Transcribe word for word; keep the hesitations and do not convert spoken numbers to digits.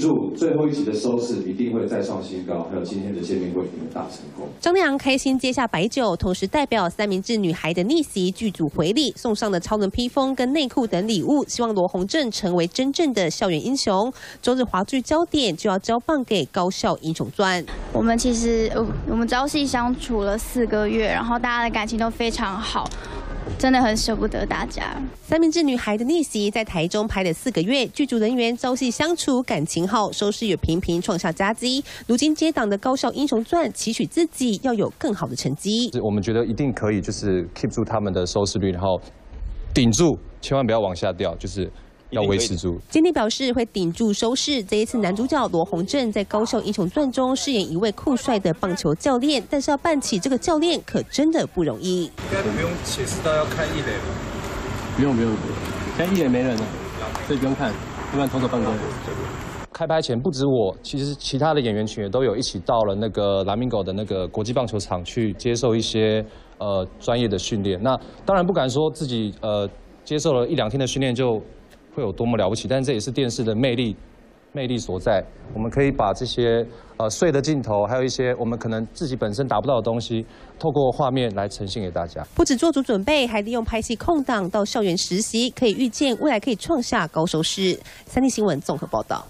住最后一集的收视一定会再创新高，还有今天的见面会一定大成功。张天昂开心接下白酒，同时代表三明治女孩的逆袭剧组回礼，送上的超人披风跟内裤等礼物，希望罗宏正成为真正的校园英雄。周日华剧焦点就要交棒给高校英雄专。我们其实我们朝夕相处了四个月，然后大家的感情都非常好。 真的很舍不得大家。三明治女孩的逆袭在台中拍了四个月，剧组人员朝夕相处，感情好，收视也频频创下佳绩。如今接档的《高校英雄传》，期许自己要有更好的成绩。我们觉得一定可以，就是 keep 住他们的收视率，然后顶住，千万不要往下掉，就是。 要维持住。坚定表示会顶住收视。这一次，男主角罗宏正在《高校英雄传》中饰演一位酷帅的棒球教练，但是要扮起这个教练可真的不容易。应该不用解释到要看一垒吧？不用不用，现在一垒没人了，所以不用看，要不然投手办公。开拍前不止我，其实其他的演员群也都有一起到了那个拉米狗的那个国际棒球场去接受一些呃专业的训练。那当然不敢说自己呃接受了一两天的训练就。 会有多么了不起？但这也是电视的魅力，魅力所在。我们可以把这些呃碎的镜头，还有一些我们可能自己本身达不到的东西，透过画面来呈现给大家。不止做足准备，还利用拍戏空档到校园实习，可以预见未来可以创下高收视。三立新闻综合报道。